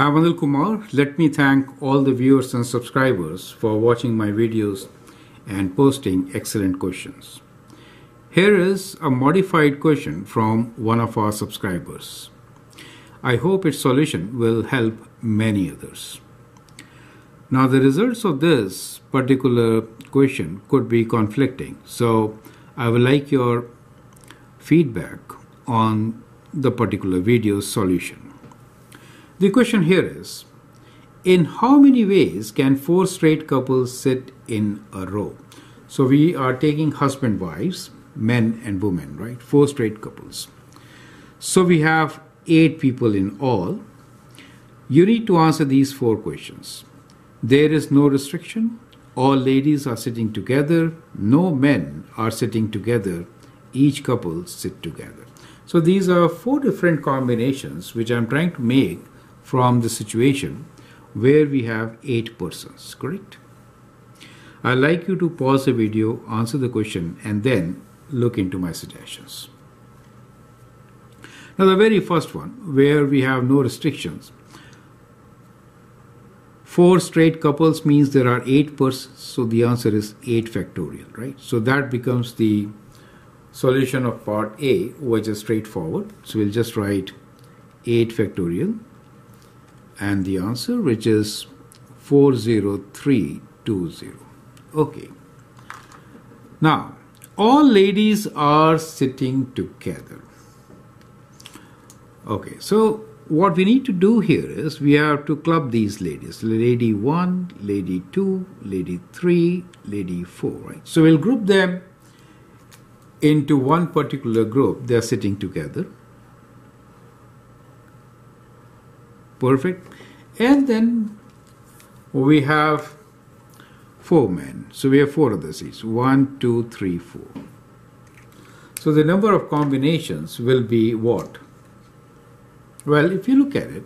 I'm Anil Kumar. Let me thank all the viewers and subscribers for watching my videos and posting excellent questions. Here is a modified question from one of our subscribers. I hope its solution will help many others. Now the results of this particular question could be conflicting, so I would like your feedback on the particular video solution. The question here is, in how many ways can four straight couples sit in a row? So we are taking husband, wives, men and women, right? Four straight couples. So we have 8 people in all. You need to answer these 4 questions. There is no restriction. All ladies are sitting together. No men are sitting together. Each couple sit together. So these are 4 different combinations which I'm trying to make from the situation where we have 8 persons, correct? I'd like you to pause the video, answer the question, and then look into my suggestions. Now the very first one, where we have no restrictions. 4 straight couples means there are 8 persons, so the answer is 8 factorial, right? So that becomes the solution of part A, which is straightforward. So we'll just write 8 factorial and the answer, which is 40320. Okay. Now, all ladies are sitting together. Okay, so what we need to do here is we have to club these ladies. Lady 1, lady 2, lady 3, lady 4, right? So we'll group them into one particular group. They are sitting together. Perfect. And then we have 4 men. So we have 4 of the seats. 1, 2, 3, 4. So the number of combinations will be what? Well, if you look at it,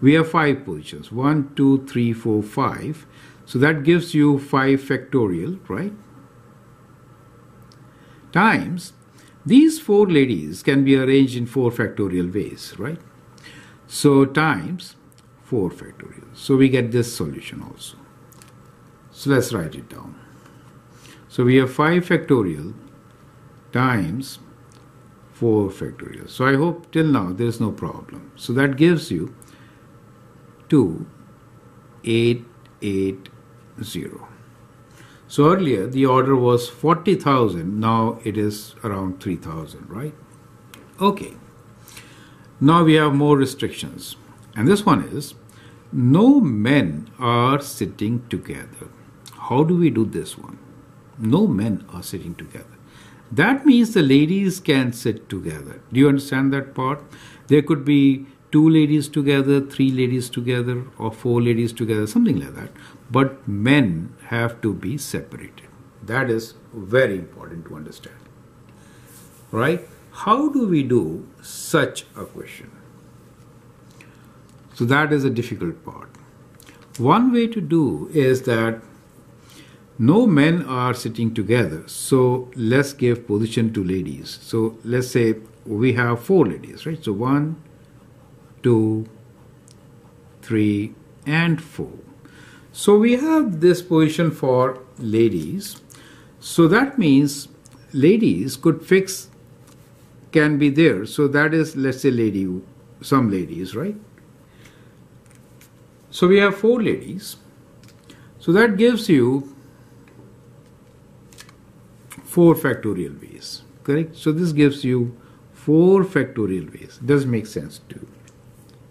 we have 5 positions. 1, 2, 3, 4, 5. So that gives you 5 factorial, right? Times, these 4 ladies can be arranged in 4 factorial ways, right? So times 4 factorial. So we get this solution also. So let's write it down. So we have 5 factorial times 4 factorial. So I hope till now there is no problem. So that gives you 2880. So earlier the order was 40,000. Now it is around 3,000, right? Okay. Now we have more restrictions. And this one is, no men are sitting together. How do we do this one? No men are sitting together. That means the ladies can sit together. Do you understand that part? There could be 2 ladies together, 3 ladies together, or 4 ladies together, something like that. But men have to be separated. That is very important to understand. Right? How do we do such a question? So that is a difficult part. One way to do is that no men are sitting together, so let's give position to ladies. So let's say we have 4 ladies, right? So 1, 2, 3, and 4. So we have this position for ladies. So that means ladies could fix, can be there. So that is, let's say lady, some ladies, right? So we have 4 ladies. So that gives you 4 factorial ways, correct? So this gives you 4 factorial ways. Does make sense to you,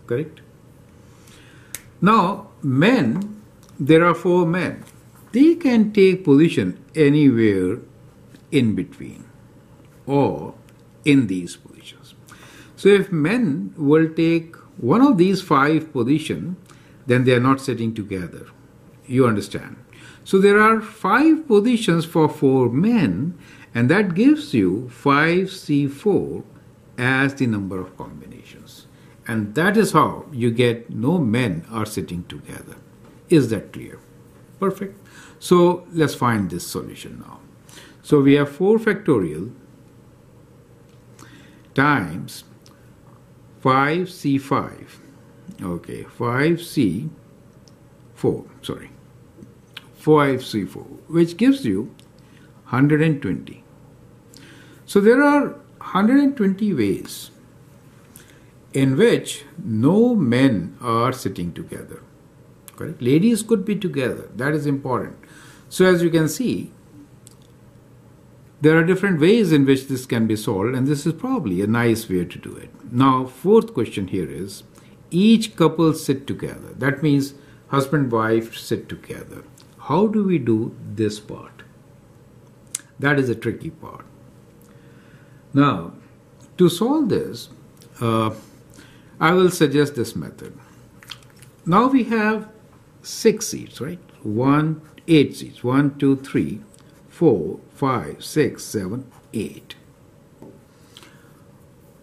correct? Now, men, there are 4 men. They can take position anywhere in between or in these positions. So if men will take one of these 5 positions, then they are not sitting together. You understand? So there are 5 positions for 4 men, and that gives you 5C4 as the number of combinations. And that is how you get no men are sitting together. Is that clear? Perfect. So let's find this solution now. So we have 4 factorial times 5C5 Okay, 5C4, which gives you 120. So there are 120 ways in which no men are sitting together. Correct? Ladies could be together. That is important. So as you can see, there are different ways in which this can be solved, and this is probably a nice way to do it. Now, fourth question here is, each couple sit together. That means husband, wife sit together. How do we do this part? That is a tricky part. Now, to solve this, I will suggest this method. Now we have 6 seats, right? 8 seats. 1, 2, 3, 4, 5, 6, 7, 8.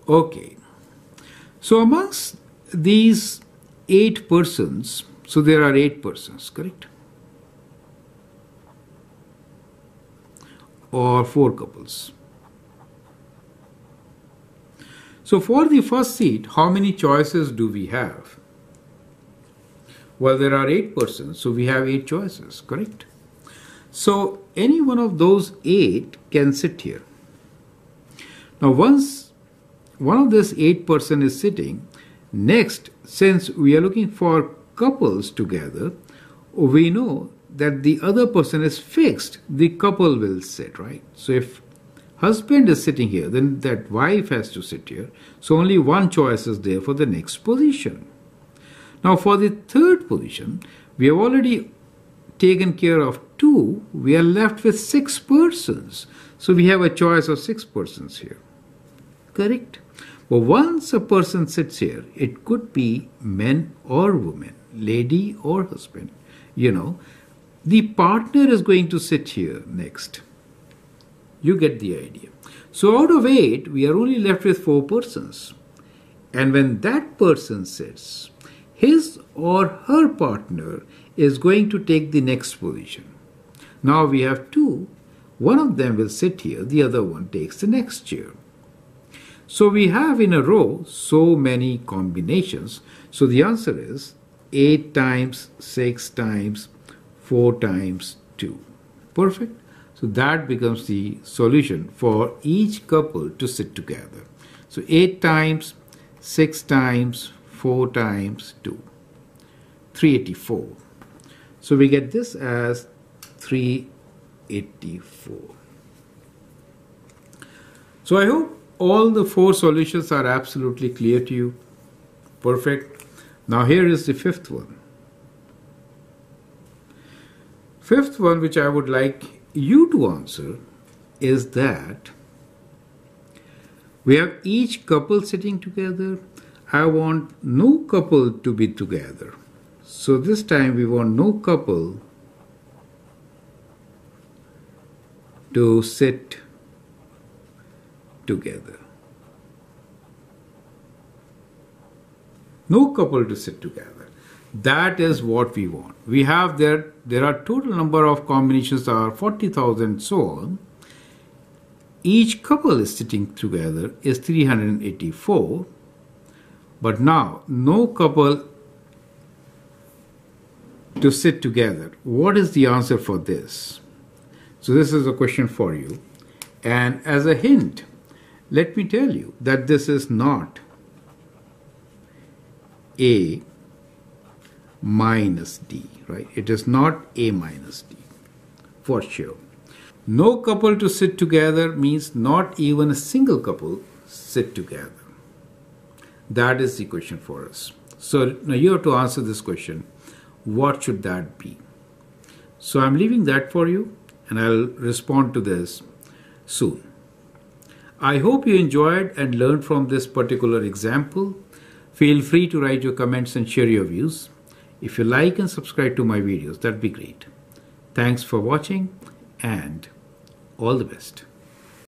Okay. So amongst these 8 persons, so there are 8 persons, correct? Or 4 couples. So for the first seat, how many choices do we have? Well, there are 8 persons, so we have 8 choices, correct? So any one of those 8 can sit here. Now once one of this 8 person is sitting, next, since we are looking for couples together, we know that the other person is fixed, the couple will sit, right? So if husband is sitting here, then that wife has to sit here. So only one choice is there for the next position. Now for the third position, we have already taken care of 2. We are left with 6 persons. So we have a choice of 6 persons here. Correct? Well, once a person sits here, it could be men or women, lady or husband. You know, the partner is going to sit here next. You get the idea. So out of 8, we are only left with 4 persons. And when that person sits, his or her partner is going to take the next position. Now we have 2. One of them will sit here. The other one takes the next chair. So we have in a row so many combinations. So the answer is 8 times 6 times 4 times 2. Perfect. So that becomes the solution for each couple to sit together. So 8 times, 6 times, 4 times, 2. 384. So we get this as 384. So I hope all the 4 solutions are absolutely clear to you. Perfect. Now here is the 5th one. 5th one, which I would like you to answer, is that we have each couple sitting together. I want no couple to be together. So this time we want no couple to sit together. No couple to sit together. That is what we want. We have there are total number of combinations that are 40,000, so on. Each couple is sitting together is 384. But now, no couple to sit together. What is the answer for this? So this is a question for you. And as a hint, let me tell you that this is not A minus D, right? It is not A minus D, for sure. No couple to sit together means not even a single couple sit together. That is the question for us. So now you have to answer this question. What should that be? So I'm leaving that for you, and I'll respond to this soon. I hope you enjoyed and learned from this particular example. Feel free to write your comments and share your views. If you like and subscribe to my videos, that'd be great. Thanks for watching, and all the best.